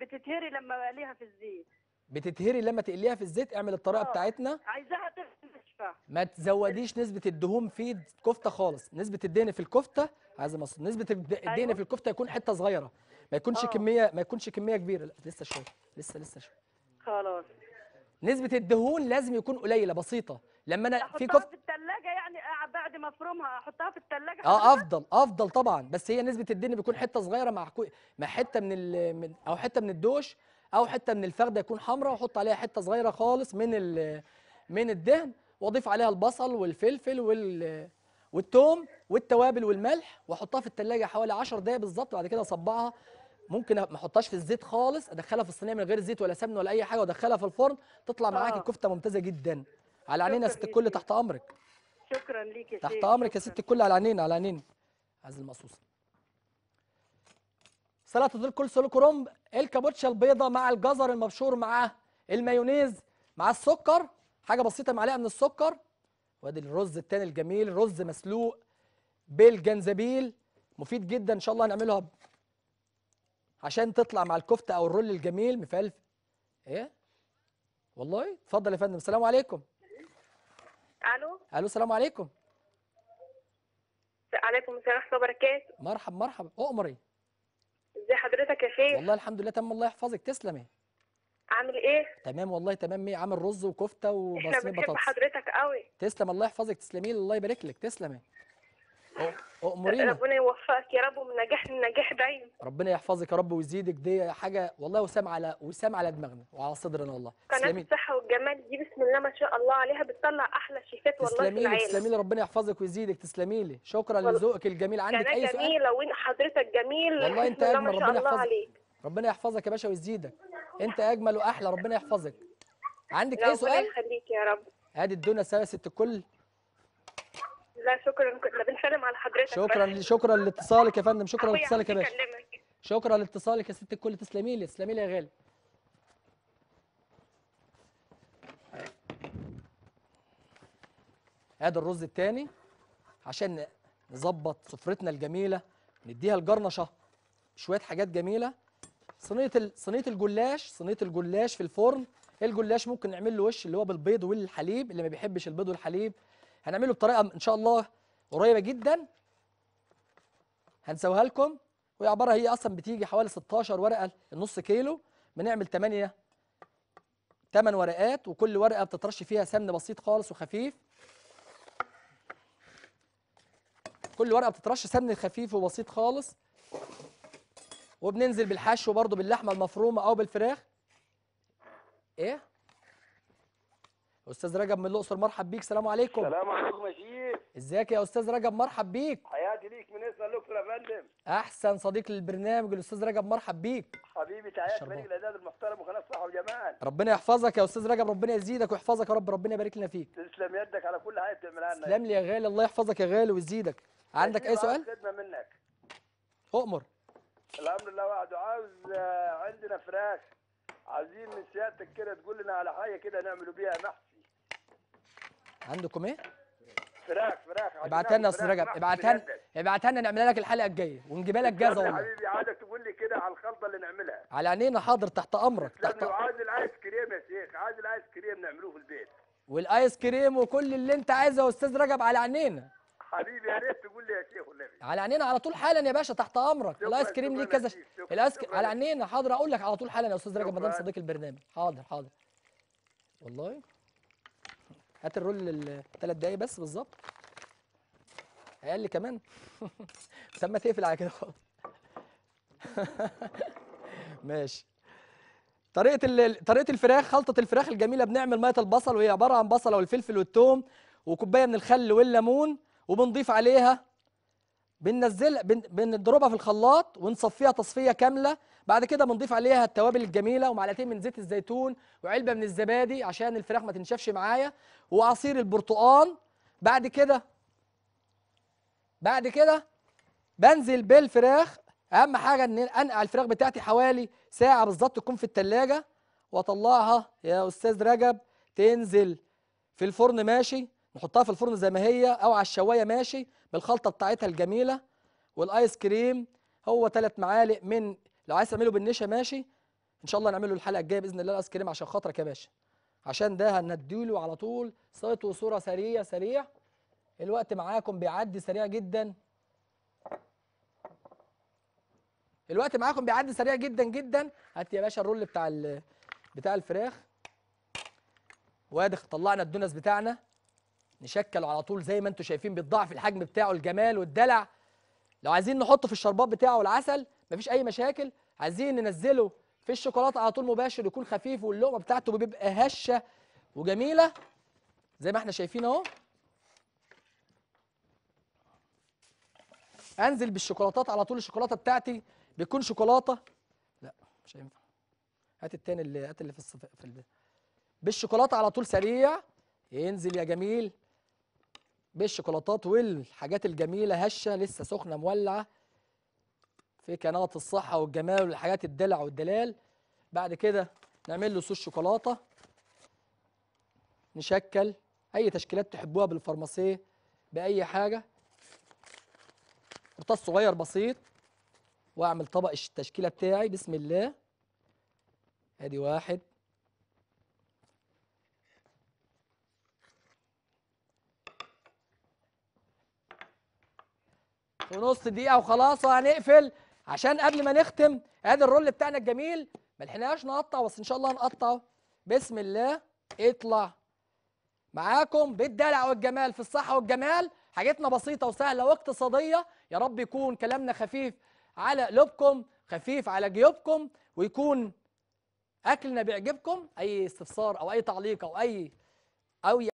بتتهري لما اقليها في الزيت. بتتهري لما تقليها في الزيت، اعمل الطريقه أوه. بتاعتنا. عايزاها تنشف، ما تزوديش نسبه الدهون في الكفته خالص. نسبه الدهن في الكفته عايزه مصر نسبه الدهن أيوه. في الكفته يكون حته صغيره، ما يكونش أوه. كميه ما يكونش كميه كبيره. لا لسه شويه، لسه لسه شويه خلاص. نسبه الدهون لازم يكون قليله بسيطه. لما انا في كفته في الثلاجه يعني بعد ما افرمها احطها في الثلاجه اه افضل افضل طبعا، بس هي نسبه الدهن بيكون حته صغيره مع مع حته من ال... او حته من الدوش او حته من الفخده يكون حمراء، واحط عليها حته صغيره خالص من ال... من الدهن، واضيف عليها البصل والفلفل وال... والثوم والتوابل والملح، واحطها في الثلاجه حوالي عشر دقائق بالظبط. بعد كده اصبعها، ممكن ما احطهاش في الزيت خالص، ادخلها في الصينيه من غير زيت ولا سمن ولا اي حاجه، وادخلها في الفرن. تطلع معاك الكفته ممتازه جدا. على عينينا يا ست الكل، تحت امرك. شكرا ليك يا ست، تحت امرك يا ست الكل، على عينينا على عينينا. عايز المقصوصه سلطه الكول سلو كرومب، الكابوتشا البيضه مع الجزر المبشور مع المايونيز مع السكر، حاجه بسيطه، معلقه من السكر. وادي الرز الثاني الجميل، رز مسلوق بالجنزبيل، مفيد جدا ان شاء الله. هنعملها عشان تطلع مع الكفته او الرول الجميل مفلفل. ايه والله. اتفضل يا فندم. السلام عليكم. الو الو السلام عليكم. وعليكم السلام ورحمه الله وبركاته. مرحبا مرحبا، اؤمري. ازي حضرتك يا شيخ؟ والله الحمد لله تمام، الله يحفظك. تسلمي. عامل ايه؟ تمام والله تمام. ايه عامل رز وكفته وبصل بطاطس. بحب حضرتك قوي. تسلم، الله يحفظك. تسلمي لي، الله يبارك لك. تسلمي، اؤمرينا. ربنا يوفقك يا رب، ومن نجاح لنجاح دايما. ربنا يحفظك يا رب ويزيدك. دي حاجه والله وسام على وسام على دماغنا وعلى صدرنا والله. قناه الصحه والجمال دي بسم الله ما شاء الله عليها، بتطلع احلى شيفات والله في العالم. تسلمي لي، ربنا يحفظك ويزيدك. تسلمي لي، شكرا لذوقك الجميل. عندك اي سؤال؟ جميله وانت حضرتك جميل والله، انت اجمل. ربنا يحفظك، ربنا يحفظك يا باشا ويزيدك. انت اجمل واحلى، ربنا يحفظك. عندك اي سؤال؟ ربنا يخليك يا رب. ادي الدنيا سوا ست الكل. لا شكرا، كنا بنسلم على حضرتك. شكرا شكرا لاتصالك يا فندم، شكرا لاتصالك يا باشا. شكرا لاتصالك يا ست الكل، تسلمي لي تسلمي لي يا غالي. ادي الرز الثاني عشان نظبط سفرتنا الجميله، نديها الجرنشه شويه حاجات جميله. صينيه صينيه الجلاش، صينيه الجلاش في الفرن. الجلاش ممكن نعمل له وش اللي هو بالبيض والحليب، اللي ما بيحبش البيض والحليب هنعمله بطريقه ان شاء الله قريبه جدا هنسويها لكم. وهي عباره، هي اصلا بتيجي حوالي ستاشر ورقه النص كيلو، بنعمل تمانية تمن ورقات، وكل ورقه بتترش فيها سمن بسيط خالص وخفيف. كل ورقه بتترش سمن خفيف وبسيط خالص. وبننزل بالحشو برضو، باللحمه المفرومه او بالفراخ. ايه استاذ رجب من الاقصر، مرحب بيك. السلام عليكم. السلام عليكم يا شيخ. ازيك يا استاذ رجب؟ مرحب بيك. حياتي ليك من اسم الاقصر يا فندم. احسن صديق للبرنامج الاستاذ رجب، مرحب بيك حبيبي. تعيش فريق الاعداد المحترم وقناه صحه وجمال. ربنا يحفظك يا استاذ رجب، ربنا يزيدك ويحفظك يا رب، ربنا يبارك لنا فيك. تسلم يدك على كل حاجه بتعملها لنا. تسلم لي يا غالي، الله يحفظك يا غالي ويزيدك. عندك اي سؤال؟ خدمه منك. اؤمر. الحمد لله وعد. عاوز عندنا فراخ، عايزين من سيادتك كده تقول لنا على حاجه كده نعملوا بيها محشي. عندكم ايه؟ فراخ فراخ. ابعتها لنا يا استاذ رجب، ابعتها ابعتها لنا نعملها لك الحلقه الجايه ونجيبها لك جاهزه والله. حبيبي عايزك تقول لي كده على الخلطه اللي نعملها. على عينينا، حاضر، تحت امرك. تحت امرك. عايز الايس كريم يا شيخ، عايز الايس كريم نعملوه في البيت. والايس كريم وكل اللي انت عايزه يا استاذ رجب، على عينينا. حبيبي يا ريت تقول لي يا شيخ والنبي. على عينينا، على طول حالا يا باشا، تحت امرك. الايس كريم ليه كذا ش... الايس ك... على عينينا، حاضر، اقول لك على طول حالا يا استاذ رجب ما دام صديق البرنامج. حاضر حاضر والله. هات الرول الثلاث دقايق بس بالظبط، اقل كمان. تم تقفل على كده خالص. ماشي. طريقه ال... طريقه الفراخ، خلطه الفراخ الجميله. بنعمل ميه البصل، وهي عباره عن بصله والفلفل والثوم وكوبايه من الخل والليمون، وبنضيف عليها، بننزل بن... بنضربها في الخلاط ونصفيها تصفيه كامله. بعد كده بنضيف عليها التوابل الجميله، ومعلقتين من زيت الزيتون وعلبه من الزبادي عشان الفراخ ما تنشفش معايا، وعصير البرتقال. بعد كده بعد كده بنزل بالفراخ. اهم حاجه ان انقع الفراخ بتاعتي حوالي ساعه بالظبط، تكون في الثلاجه، واطلعها يا استاذ رجب تنزل في الفرن. ماشي، نحطها في الفرن زي ما هي او على الشوايه ماشي بالخلطه بتاعتها الجميله. والايس كريم هو ثلاث معالق من، لو عايز تعمله بالنشا ماشي، ان شاء الله نعمله الحلقه الجايه باذن الله الايس كريم عشان خاطرك يا باشا، عشان ده هنديله على طول صوت وصوره سريع سريع. الوقت معاكم بيعدي سريع جدا، الوقت معاكم بيعدي سريع جدا جدا. هات يا باشا الرول بتاع بتاع الفراخ، وادي طلعنا الدونس بتاعنا نشكله على طول زي ما انتم شايفين، بيتضاعف الحجم بتاعه الجمال والدلع. لو عايزين نحطه في الشربات بتاعه والعسل مفيش اي مشاكل، عايزين ننزله في الشوكولاته على طول مباشر يكون خفيف واللقمه بتاعته بيبقى هشه وجميله زي ما احنا شايفين اهو. انزل بالشوكولاتات على طول، الشوكولاته بتاعتي بيكون شوكولاته، لا مش هينفع، هات التاني اللي هات اللي في الصف... في ال... بالشوكولاته على طول سريع، ينزل يا جميل بالشوكولاتات والحاجات الجميله هشه لسه سخنه مولعه في قناه الصحه والجمال والحاجات الدلع والدلال. بعد كده نعمل له صوص شوكولاته، نشكل اي تشكيلات تحبوها بالفرماسيه باي حاجه، قرطاس صغير بسيط. واعمل طبق التشكيله بتاعي بسم الله، ادي واحد ونص دقيقه وخلاص وهنقفل، عشان قبل ما نختم ادي الرول بتاعنا الجميل ما لحقناش نقطعه بس ان شاء الله هنقطعه بسم الله. اطلع معاكم بالدلع والجمال في الصحه والجمال، حاجتنا بسيطه وسهله واقتصاديه. يا رب يكون كلامنا خفيف على قلوبكم خفيف على جيوبكم، ويكون اكلنا بيعجبكم. اي استفسار او اي تعليق او اي او